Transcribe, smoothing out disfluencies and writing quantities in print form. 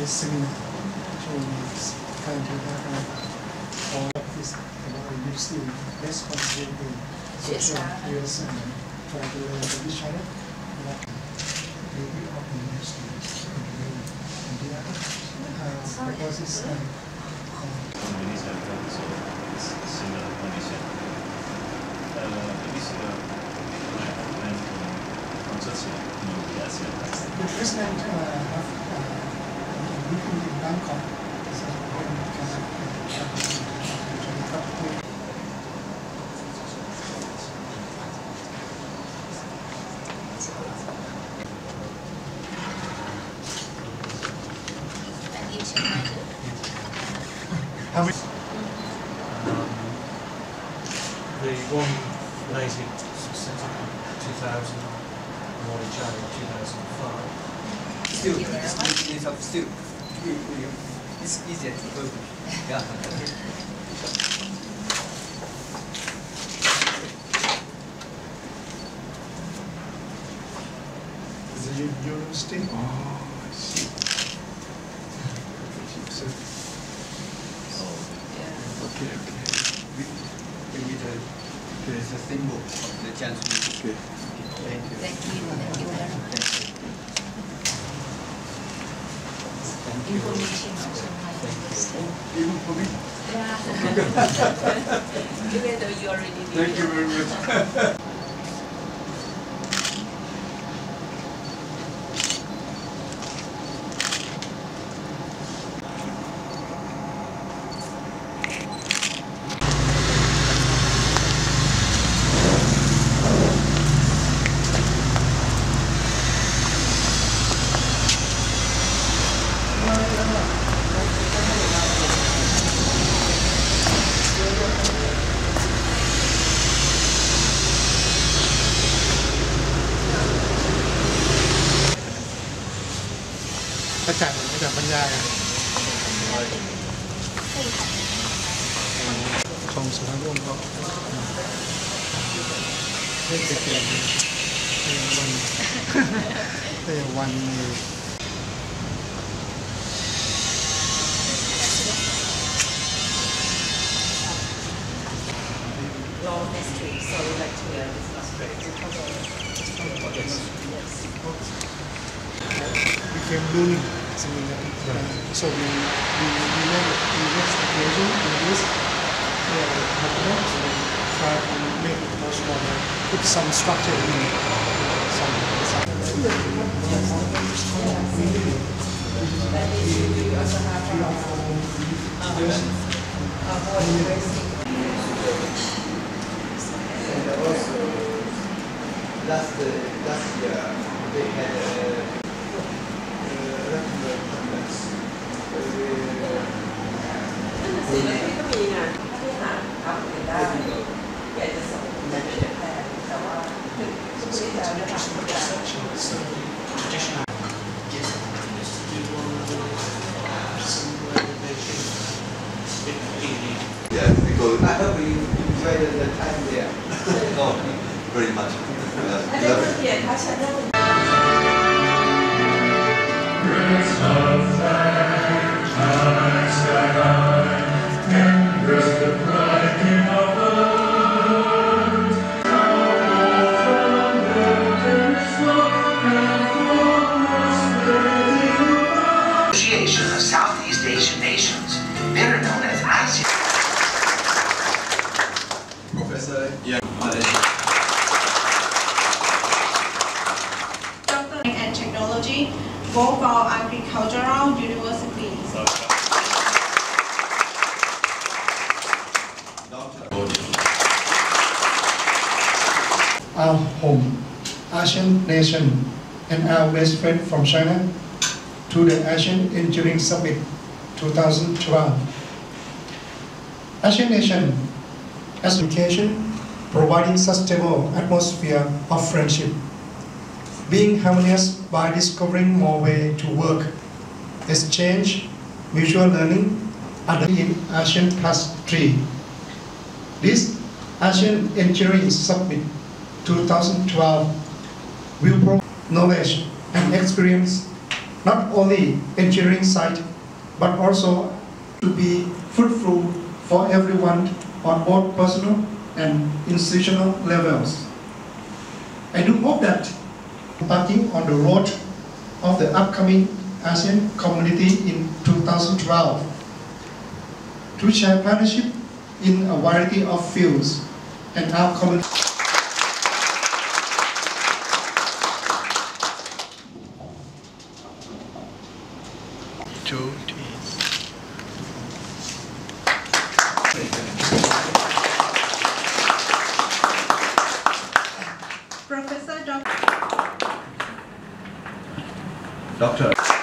ASEAN journeys kind of all of this you see responsibility social peers and try to learn from each other. Maybe of the new students and the other because it's community center, so it's similar condition. It is the president have a meeting in Bangkok, so when we can have a the one Malaysia since 2000 and one in China in 2005. Still, it's easier to do. Yeah. Is it your university? Oh, I see. So, okay, there's a symbol of the chance. Okay. Thank you. Thank you very much. Thank you. Information even for me? Yeah. Even though you already did. Thank you very much. Long history, so we'd like to hear this last break to cover we came learning something that so we learned the next occasion in this happening, so we try to make it much more put some structure in it. Some And also, last year, they had regular conference traditional because I hope you enjoyed the time there. Oh, very much. Association of Southeast Asian Nations, better known as ASEAN. Professor Yang and Technology, both our agricultural universities. Our home, ASEAN nation, and our best friend from China to the ASEAN Engineering Summit 2012. ASEAN nation as education, providing sustainable atmosphere of friendship, being harmonious by discovering more way to work, exchange, mutual learning, and in ASEAN Plus 3. This ASEAN Engineering Summit 2012 will provide knowledge and experience not only engineering site, but also to be fruitful for everyone on both personal and institutional levels. I do hope that embarking on the road of the upcoming ASEAN community in 2012 to share partnership in a variety of fields and our common. Professor Dr.